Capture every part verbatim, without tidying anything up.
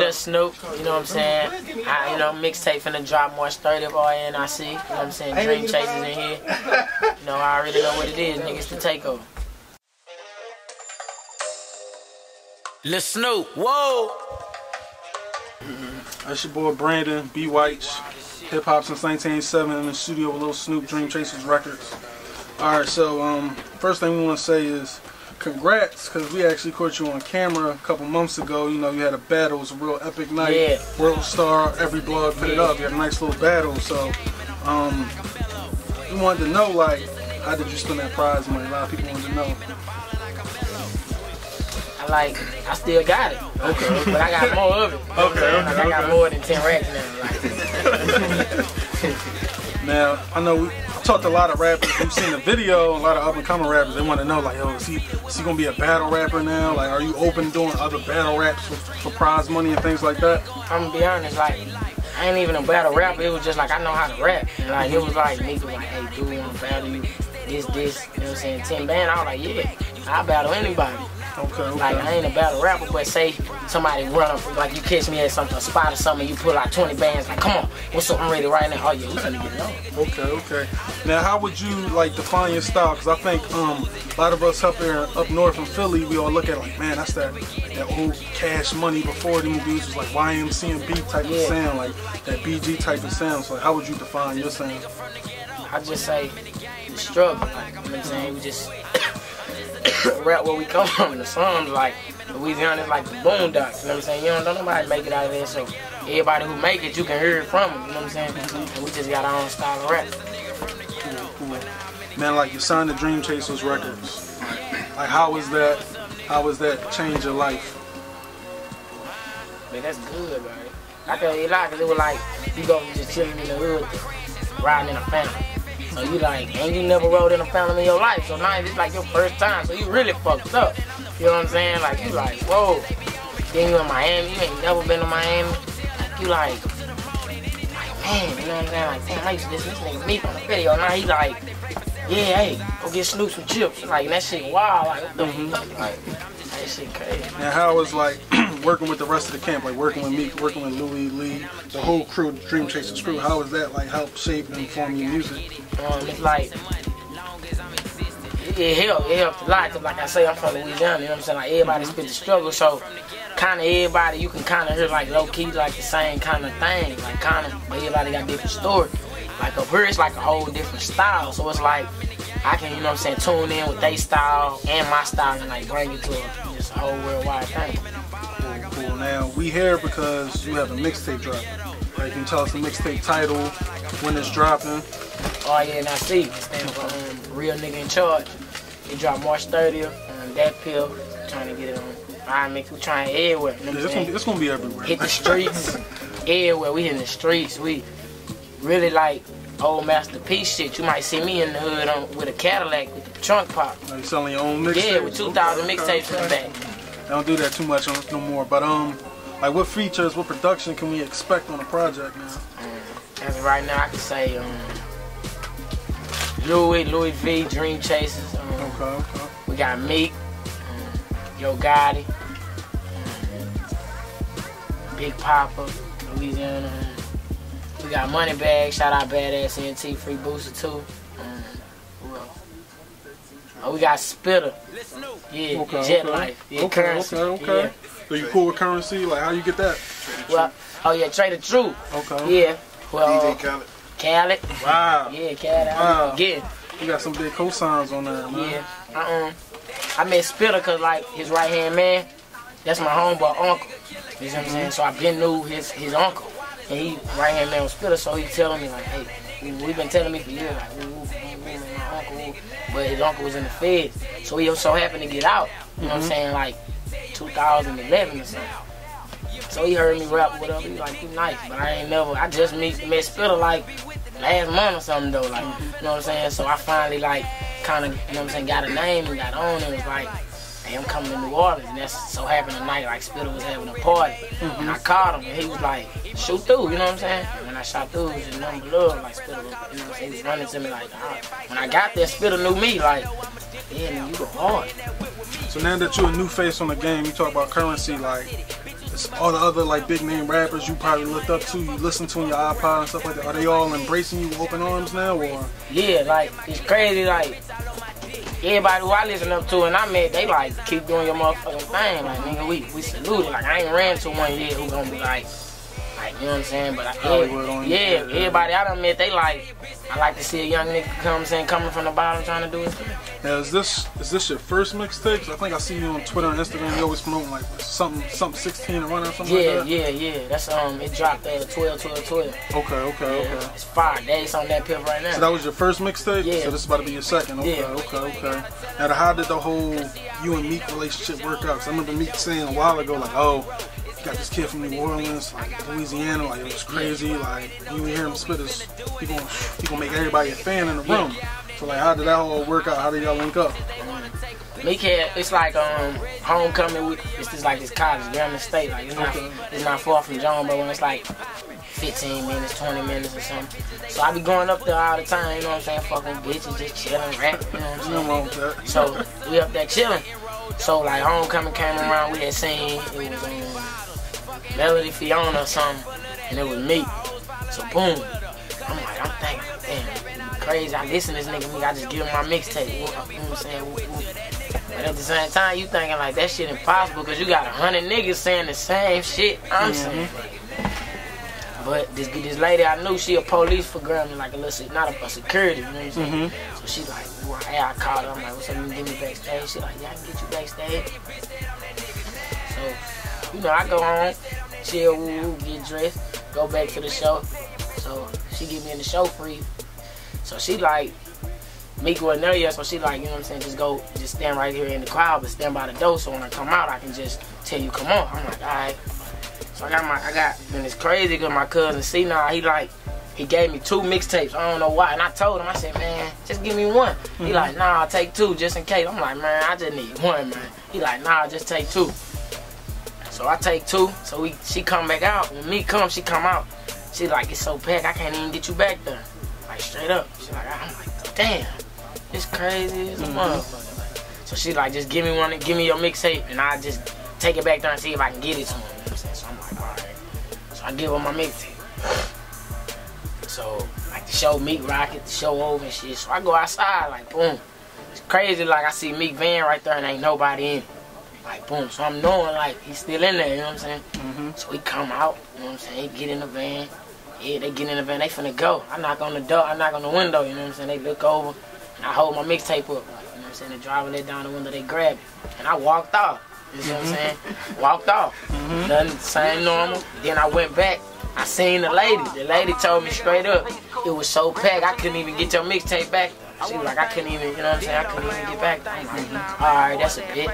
it's Lil Snupe, you know what I'm saying? I, you know, mixtape finna drop March thirtieth of R N I C, you know what I'm saying? Dream Chasers in here. You know, I already know what it is, niggas, the takeover. Lil Snupe, whoa! That's your boy Brandon B White, hip hop since nineteen eighty-seven, in the studio with Lil Snupe, Dream Chasers Records. Alright, so um, first thing we want to say is congrats, because we actually caught you on camera a couple months ago. You know, you had a battle, it was a real epic night. Yeah. Worldstar, every blog put it up, you had a nice little battle. So, um, we wanted to know, like, how did you spend that prize money? A lot of people wanted to know. I like, I still got it. Okay. But I got more of it. You know okay, okay, like, okay. I got more than ten racks now. Like. Now, I know we talked to a lot of rappers. We've seen the video, a lot of up-and-coming rappers. They want to know, like, yo, is he, is he going to be a battle rapper now? Like, are you open to doing other battle raps for, for prize money and things like that? I'm going to be honest, like, I ain't even a battle rapper. It was just, like, I know how to rap. And, like, it was like, niggas like, hey, dude, I'm going to battle you. This, this, you know what I'm saying? ten band. I was like, yeah, I battle anybody. Okay, okay. Like, I ain't a battle rapper, but say somebody run up, like you catch me at some spot or something, you pull out like, twenty bands, like, come on, what's up, I'm ready right now. Oh, yeah, we gonna get it on. Okay, okay. Now, how would you, like, define your style? Because I think um, a lot of us up there, up north in Philly, we all look at it like, man, that's that, that old Cash Money before the movies was like Y M C M B type yeah. of sound, like that B G type of sound. So, like, how would you define your sound? I just say, the struggle, like, you know what I'm saying? We just... rap where we come from. The slums, like Louisiana, is like the boondocks. You know what I'm saying? You don't know nobody make it out of there. So everybody who make it, you can hear it from them. You know what I'm saying? And we just got our own style of rap. Cool, cool. Man, like you signed to Dream Chasers Records. Like, how was that? How was that change your life? Man, that's good, man. I tell you a lot, cause it was like you go just chilling in the hood, riding in a family. So you like, and you never rode in a family in your life, so now it's like your first time, so you really fucked up. You know what I'm saying? Like, you like, whoa. Then you in Miami, you ain't never been to Miami. Like, you like, like, man, you know what I'm saying? Like, damn, I used to listen to this nigga Meek on the video. Now he like, yeah, hey, go get Snoop some chips. Like, that shit wild. Like, what the fuck? Like, that shit crazy. And how was, like, working with the rest of the camp, like working with Meek, working with Louis Lee, the whole crew, Dream Chasers crew, how has that like helped shape and inform your music? Um, it's like, it helped, it helped a lot, because like I say, I'm from Louisiana, you know what I'm saying, like everybody's been the struggle, so kind of everybody, you can kind of hear like low-key, like the same kind of thing, like kind of, but everybody got different story. Like up here, it's like a whole different style, so it's like, I can, you know what I'm saying, tune in with their style and my style and like bring it to a, just a whole worldwide thing. Cool. Now, we here because you have a mixtape dropping. Right, you can tell us the mixtape title, when it's dropping. Oh yeah, now see, it stands for um, Real Nigga In Charge. It dropped March thirtieth, um, that pill, trying to get it on. I make we trying everywhere. You know yeah, it's, gonna, it's gonna be everywhere. Hit the streets, everywhere, we in the streets. We really like old masterpiece shit. You might see me in the hood on, with a Cadillac with the trunk pop. Like you selling your own mixtape? Yeah, with two thousand okay, mixtapes okay. in the back. I don't do that too much no more, but um, like what features, what production can we expect on the project now? Mm, as of right now, I can say um, Louis, Louis V, Dream Chasers. Um, okay, okay. We got Meek, um, Yo Gotti, um, Big Papa, Louisiana. Um, we got Moneybag, shout out BadassNT, Free Booster two. Oh, we got Spitta. Yeah, okay, Jet okay. Life. Yeah, okay, Currency. Okay, okay. Yeah. So you cool with Currency? Like, how you get that? Well, oh yeah, Trader Truth. Okay, okay. Yeah. Well, D J Khaled. Khaled. Wow. Yeah, Khaled. Wow. I'm again. You got some big cosigns on that, man. Yeah. Uh um. I met Spitta because like his right hand man, that's my homeboy uncle. You know what I'm saying? So I been knew his his uncle, and he right hand man was Spitta, so he telling me like, hey, we, we been telling me for years like, ooh, ooh, ooh, ooh, my uncle. Ooh. But his uncle was in the feds, so he so happened to get out, you know what I'm saying, like two thousand eleven or something. So he heard me rap, whatever, he like, you nice, but I ain't never, I just met, met Spitta like last month or something though, like, you know what I'm saying, so I finally like, kind of, you know what I'm saying, got a name and got on and was like, hey, I'm coming to New Orleans, and that's so happened tonight, like Spitta was having a party, and I called him, and he was like, shoot through, you know what I'm saying? And when I shot through, it was just nothing but love, like Spitta, you know, he was running to me like, ah. When I got there, Spitta knew me, like, yeah, you were hard. So now that you're a new face on the game, you talk about Currency, like, all the other like big name rappers you probably looked up to, you listen to on your iPod and stuff like that, are they all embracing you with open arms now? Or yeah, like it's crazy, like everybody who I listen up to and I met, they like keep doing your motherfucking thing. Like nigga, we we salute it. Like I ain't ran to one yet who gonna be like, like you know what I'm saying? But I, every, yeah, everybody I done met, they like, I like to see a young nigga come saying coming from the bottom trying to do his thing. Now is this is this your first mixtape? I think I see you on Twitter and Instagram. You always promoting like something something sixteen and running or something. Yeah, like that. Yeah, yeah. That's um, it dropped at twelve, twelve, twelve. Okay, okay, yeah, okay. It's five days on that pivot right now. So that was your first mixtape. Yeah. So this is about to be your second. Okay, yeah. okay, okay. Now how did the whole you and Meek relationship work out? Cause I remember Meek saying a while ago like, oh, got this kid from New Orleans, like Louisiana, like it was crazy. Like you hear him spit, his, he gonna he gonna make everybody a fan in the room. So like, how did that all work out? How did y'all link up? Meek had, it's like um homecoming. With, it's just like this college down the state. Like it's not it's not far from John, but when it's like fifteen minutes, twenty minutes or something. So I be going up there all the time. You know what I'm saying? Fucking bitches, just chilling, rapping. You know what I'm saying? Wrong with that. So we up there chilling. So like homecoming came around, we had seen it was um, Melody Fiona or something, and it was Meek. So boom, I'm like, I'm thinking, damn, crazy. I listen to this nigga Meek, I just give him my mixtape. You know what I'm saying? Whoop, whoop. But at the same time, you thinking like that shit impossible because you got a hundred niggas saying the same shit I'm saying. Mm-hmm. But this this lady I knew, she a police for Grammy, like a little, not a, a security. You know what I'm saying? Mm-hmm. So she's like, well, hey, I called her. I'm like, what's up? You can get me backstage? She like, yeah, I can get you backstage. So. You know, I go home, chill, woo-woo, get dressed, go back to the show. So she get me in the show free. So she like, Meek wasn't there yet, so she like, you know what I'm saying, just go, just stand right here in the crowd, but stand by the door so when I come out, I can just tell you, come on. I'm like, all right. So I got my, I got, and it's crazy because my cousin C now, he like, he gave me two mixtapes, I don't know why. And I told him, I said, man, just give me one. Mm-hmm. He like, nah, I'll take two just in case. I'm like, man, I just need one, man. He like, nah, just take two. So I take two, so we, she come back out. When Meek come, she come out. She like, it's so packed, I can't even get you back there. Like, straight up. She like, I'm like, damn, it's crazy as a motherfucker. Like, so she like, just give me one, give me your mixtape, and I just take it back there and see if I can get it to him. You know what I'm saying? So I'm like, all right. So I give her my mixtape. So, like, the show Meek rocket, the show over and shit. So I go outside, like, boom. It's crazy, like, I see Meek van right there and ain't nobody in it. Like boom, so I'm knowing like he's still in there, you know what I'm saying? Mm-hmm. So he come out, you know what I'm saying? He get in the van, yeah, they get in the van, they finna go. I knock on the door, I knock on the window, you know what I'm saying? They look over, and I hold my mixtape up, like, you know what I'm saying? The driver let down the window, they grab it, and I walked off, you know what I'm saying? Walked off, mm-hmm. Nothing, same normal. Then I went back, I seen the lady. The lady told me straight up, it was so packed, I couldn't even get your mixtape back. She was like, I couldn't even, you know what I'm saying? I couldn't even get back. I'm like, mm-hmm. All right, that's a bit.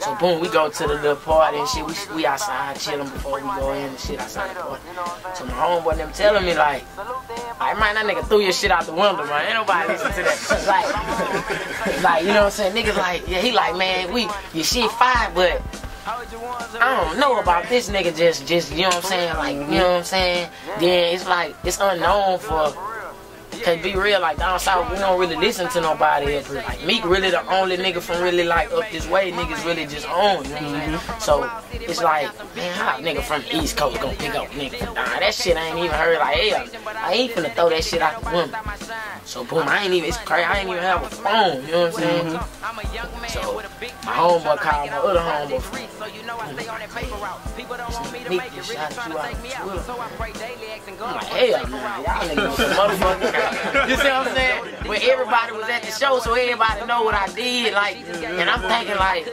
So boom, we go to the little party and shit. We, we outside chilling before we go in and shit outside the party. So my homeboy them telling me like, like, man, that nigga threw your shit out the window, man. Ain't nobody listen to that. Like, like, you know what I'm saying? Niggas like, yeah, he like, man, we, your shit fine, but I don't know about this nigga just, just, you know what I'm saying? Like, you know what I'm saying? Then it's like, it's unknown for, cause be real, like down south, we don't really listen to nobody up here. Like Meek really the only nigga from really like up this way, niggas really just own, you know what I'm saying? So it's like, man, how a nigga from the East Coast gonna pick up nigga? Nah, that shit I ain't even heard, like hell, I ain't finna throw that shit out the window. So boom, I ain't even, it's crazy, I ain't even have a phone, you know what I'm saying? Mm-hmm. So my homeboy called my other homeboy phone. Mm-hmm. Meek just shot you out of Twitter. I'm like, hell man, y'all niggas some motherfuckers. You see what I'm saying? When everybody was at the show, so everybody know what I did, like, and I'm thinking like,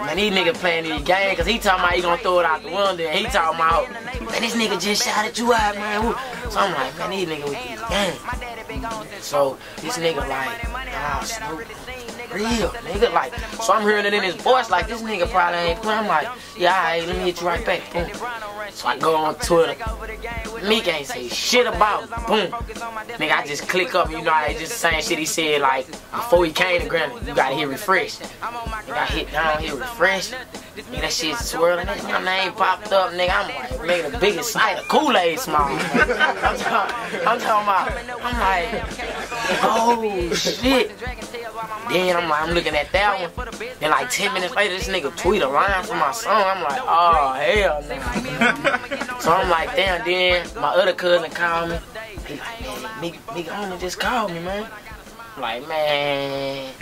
man, these niggas playing these games, cause he talking about he gonna throw it out the window, and he talking about, man, this nigga just shouted you out, man. So I'm like, man, these niggas with these games. So this nigga like, ah, Snoop. Real nigga, like, so I'm hearing it in his voice, like, this nigga probably ain't playing. I'm like, yeah, alright, let me hit you right back. Boom. So I go on Twitter. Meek ain't say shit about it. Boom. Nigga, I just click up, you know, I just saying shit he said, like, before he came to Grammy, you gotta hit refresh. Nigga, I hit down, hit refresh. Nigga, that shit swirling. My name popped up, nigga. I'm like, nigga, the biggest side of Kool-Aid smile. I'm talking about, I'm like, oh shit. Then I'm like, I'm looking at that one. Then like ten minutes later, this nigga tweet a line from my song. I'm like, oh, hell no. So I'm like, damn. Then my other cousin called me. He like, man, nigga, nigga, homie just called me, man. I'm like, man,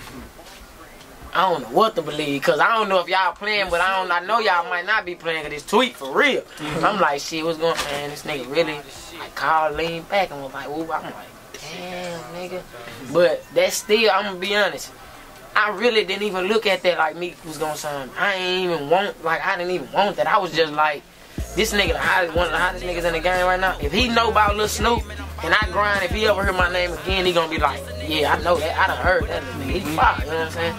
I don't know what to believe, cause I don't know if y'all playing, but I don't. I know y'all might not be playing, cause this tweet for real. Mm-hmm. I'm like, shit, what's going on? Man, this nigga really, I called, lean back, and was like, ooh, I'm like, damn, nigga. But that still, I'm gonna be honest, I really didn't even look at that like Meek was gonna sign. I ain't even want, like, I didn't even want that. I was just like, this nigga, the hottest, one of the hottest niggas in the game right now. If he know about Lil Snupe, and I grind, if he ever hear my name again, he gonna be like, yeah, I know that, I done heard that nigga. He fire, you know what I'm saying?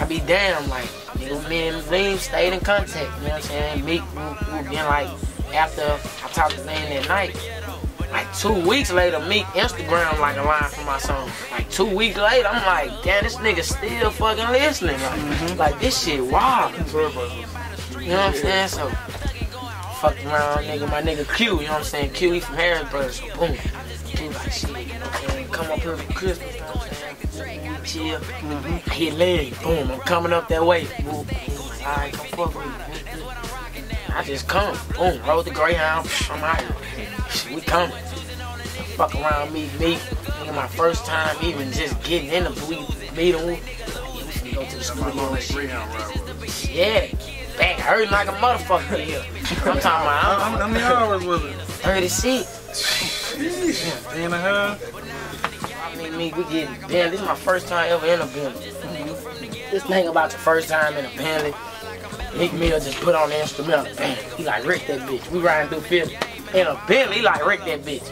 I be damn, like, nigga, me and Lee stayed in contact, you know what I'm saying? Meek, who been like, after I talked to Lane that night, like two weeks later, Meek Instagram like a line for my song. Like two weeks later, I'm like, damn, this nigga still fucking listening. Like, mm-hmm. like this shit wild. You know what I'm saying? So, fuck around, nigga, my nigga Q, you know what I'm saying? Q, he from Harrisburg, so boom. He like, shit, you know what I'm saying? Come up here for Christmas, you know what I'm saying? Chill, mm-hmm. I hit leg, boom, I'm coming up that way, boom, alright, come fuck with me, I just come, boom, roll the Greyhound, I'm out here, we coming, fuck around me, me, my first time even just getting in the booth, meet him, yeah, we can go to the school, shit, yeah, back hurting like a motherfucker, yeah, I'm talking about, how, how many hours was it? thirty-six, three and a half. Me, we get damn. This is my first time ever in a Bentley. Mm-hmm. This thing about the first time in a Bentley. Nick Mill just put on the instrumental. Bam. He like wreck that bitch. We riding through Philly in a Bentley. He like wreck that bitch.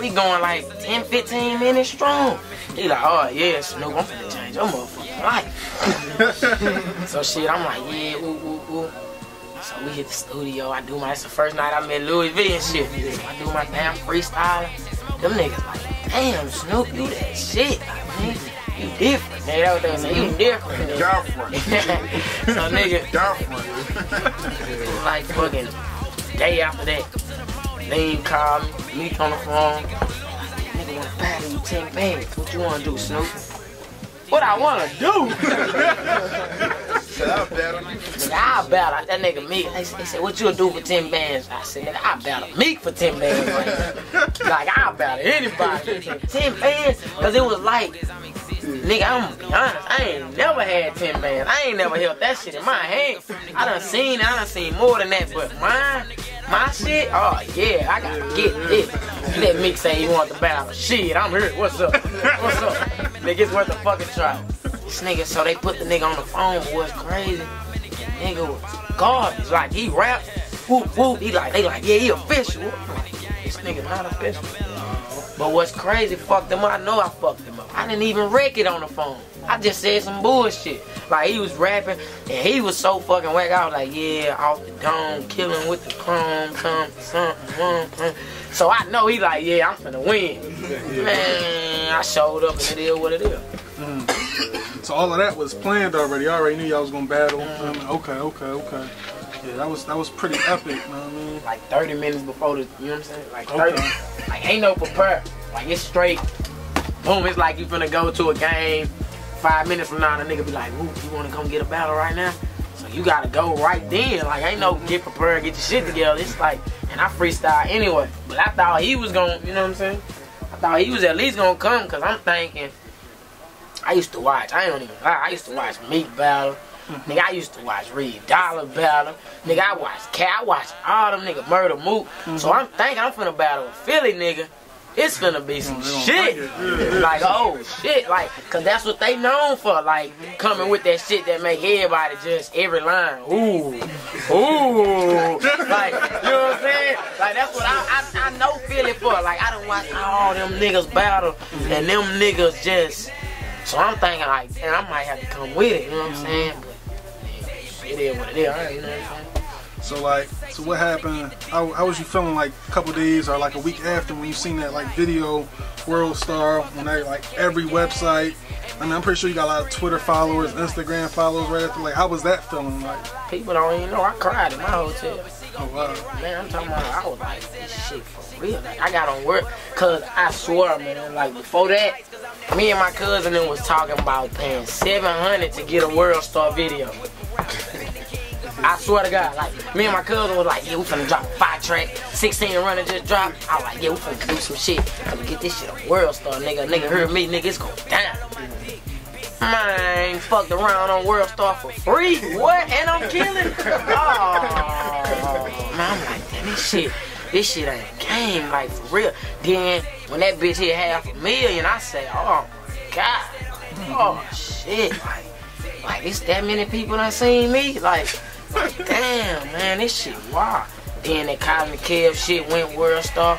We going like ten, fifteen minutes strong. He like, oh yeah, Snoop, I'm finna change your motherfucking life. So shit, I'm like, yeah, ooh, ooh, ooh. So we hit the studio. I do my. It's the first night I met Louis V and shit. I do my damn freestyle. Them niggas like, damn, Snoop, you that shit. I mean, you different. Nigga, that was they saying. You different. Different. So, nigga. Different. Like, fucking, day after that, Lean called me, Meek on the phone. Nigga, wanna battle you ten bands. What you wanna do, Snoop? What I wanna do? So I'll battle. Nigga, I'll battle. That nigga Meek, they, they said, what you'll do for ten bands? I said, nigga, I'll battle Meek for ten bands. Like, like I'll battle anybody. ten bands? Because it was like, nigga, I'm gonna be honest, I ain't never had ten bands. I ain't never held that shit in my hand. I done seen I done seen more than that, but mine, my shit, oh yeah, I gotta get this. Let Meek say he want the battle. Shit, I'm here. What's up? What's up? Nigga, it's worth a fucking try. This nigga, so they put the nigga on the phone, boy, it's crazy. Nigga was garbage, like, he rap, whoop, whoop, he like, they like, yeah, he official. Like, this nigga not official. But what's crazy, fucked him up, I know I fucked him up. I didn't even wreck it on the phone. I just said some bullshit. Like, he was rapping, and he was so fucking whack, I was like, yeah, off the dome, killing with the chrome, something, something, one, one. So I know he like, yeah, I'm finna win. Man, I showed up, and it is what it is. Mm. So all of that was planned already. I already knew y'all was gonna battle. Mm-hmm. Okay, okay, okay. Yeah, that was that was pretty epic. You know what I mean? Like thirty minutes before the, you know what I'm saying? Like thirty. Okay. Like ain't no prepare. Like it's straight. Boom. It's like you finna go to a game. Five minutes from now, the nigga be like, "Ooh, you wanna come get a battle right now?" So you gotta go right then. Like ain't no get prepared, get your shit together. It's like, and I freestyle anyway. But I thought he was gonna, you know what I'm saying? I thought he was at least gonna come, cause I'm thinking. I used to watch, I don't even lie, I used to watch Meek battle, nigga, I used to watch Reed Dollar battle, nigga, I watched Cat, I watched all them nigga Murder Mook, mm-hmm. So I'm thinking I'm finna battle with Philly, nigga, it's finna be some shit, like, oh, shit, like, cause that's what they known for, like, coming with that shit that make everybody just, every line, ooh, ooh, like, you know what I'm saying, like, that's what I, I, I know Philly for, like, I done watched all them niggas battle, and them niggas just, so I'm thinking like, man, I might have to come with it, you know what I'm saying? But it is what it is, right? You know what I'm saying? So like, so what happened? How, how was you feeling like a couple days or like a week after when you seen that like video, Worldstar, when they like every website? I mean, I'm pretty sure you got a lot of Twitter followers, Instagram followers right after. Like, how was that feeling? Like, people don't even know. I cried in my hotel. Oh wow. Man, I'm talking about, I was like, this shit for real. Like, I got on work, cause I swear, man, like before that. me and my cousin was talking about paying seven hundred dollars to get a Worldstar video. I swear to God, like, me and my cousin was like, yeah, we finna drop five track, sixteen Runner just dropped. I was like, yeah, we finna do some shit. I'm gonna get this shit a Worldstar, nigga. Nigga heard me, nigga, it's going down. Man, fucked around on Worldstar for free. What? And I'm killing? Oh, man, I'm like, damn, this shit, this shit ain't game, like, for real. Then, when that bitch hit half a million, I say, oh, my God. Oh, shit, like, like, it's that many people done seen me, like, like, damn, man, this shit wild. Then that Cosmic Kev shit went Worldstar.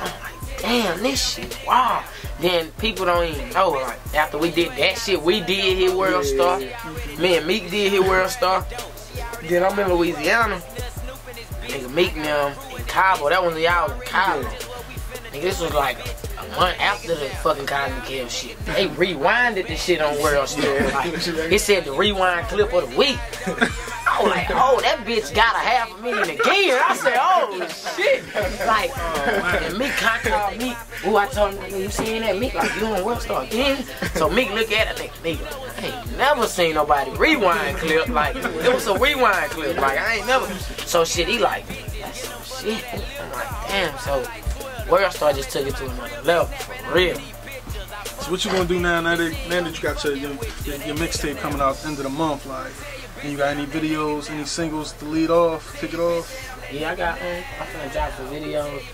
I'm like, damn, this shit wild. Then people don't even know, like, after we did that shit, we did hit Worldstar. Yeah. Me and Meek did hit Worldstar. Then I'm in Louisiana. Nigga, Meek and them in Cabo. That was y'all in Cabo. Yeah. Nigga, this was like a month after the fucking Cosmic Kev shit. They rewinded this shit on Worldstar. Like, it said the rewind clip of the week. I was like, oh, that bitch got a half a million again. I said, oh, shit. Like, oh, and Meek, I called Meek. Ooh, I told him, you seen that, Meek? Like, you on Worldstar again? So Meek look at it, nigga, nigga, I ain't never seen nobody rewind clip. Like, it was a rewind clip. Like, I ain't never. So shit, he like, that's some shit. I'm like, damn. So Worldstar just took it to another level, for real. So what you gonna do now, now that, now that you got your, your, your mixtape coming out at the end of the month, like, and you got any videos, any singles to lead off, kick it off? Yeah, I got, um, I'm finna drop some videos.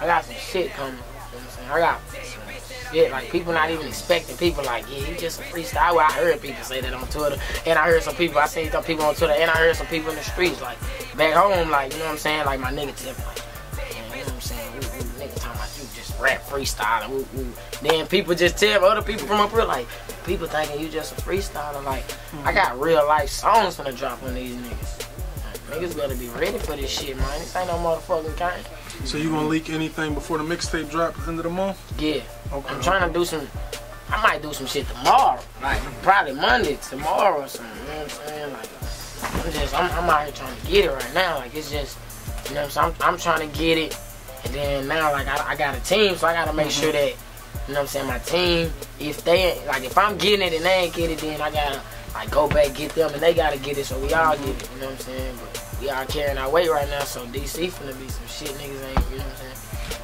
I got some shit coming, you know what I'm saying? I got some shit, like, people not even expecting. People like, yeah, he just a freestyle. I heard people say that on Twitter, and I heard some people, I seen some people on Twitter, and I heard some people in the streets, like, back home, like, you know what I'm saying? Like, my nigga tip, like, man, you know what I'm saying? We, we, nigga talking about you just rap freestyling, woo, woo. Then people just tell other people from up here, like, people thinking you just a freestyler. Like, mm-hmm. I got real life songs finna drop on these niggas. Like, niggas gotta be ready for this shit, man. This ain't no motherfucking kind. So you gonna leak anything before the mixtape drop at the end of the month? Yeah. Okay. I'm trying okay. to do some, I might do some shit tomorrow. Like, probably Monday, tomorrow or something. You know what I'm saying? Like, I'm just, I'm, I'm out here trying to get it right now. Like, it's just, you know what I'm saying? I'm, I'm trying to get it. And then now, like, I, I got a team, so I gotta make mm-hmm. sure that, you know what I'm saying, my team, if they, like, if I'm getting it and they ain't get it, then I gotta, like, go back, get them, and they gotta get it, so we all get it, you know what I'm saying? But we all carrying our weight right now, so D C finna be some shit niggas ain't, you know what I'm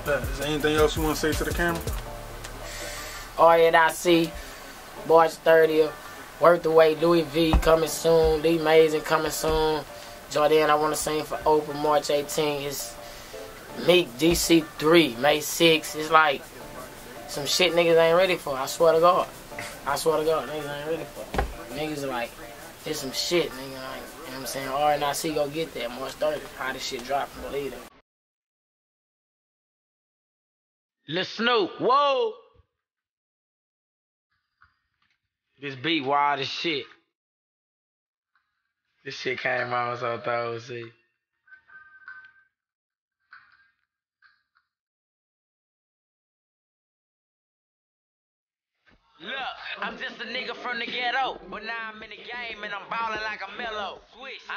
saying? Is there anything else you wanna say to the camera? R N I C, March thirtieth, Worth the Wait, Louis V coming soon, D Mazing coming soon, Jordan, I wanna sing for Oprah, March eighteenth, it's Meek D C three, May sixth, it's like, some shit niggas ain't ready for. I swear to God. I swear to God, niggas ain't ready for. Niggas are like, there's some shit, nigga. Like, you know what I'm saying? R N I C go get that. March thirtieth. How this shit drop, believe it. Lil Snupe, whoa! This beat wild as shit. This shit came out, so I thought it was it. Look, I'm just a nigga from the ghetto, but now I'm in the game and I'm ballin' like a mellow. Switch, uh,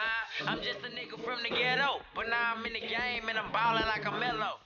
I'm just a nigga from the ghetto, but now I'm in the game and I'm ballin' like a mellow.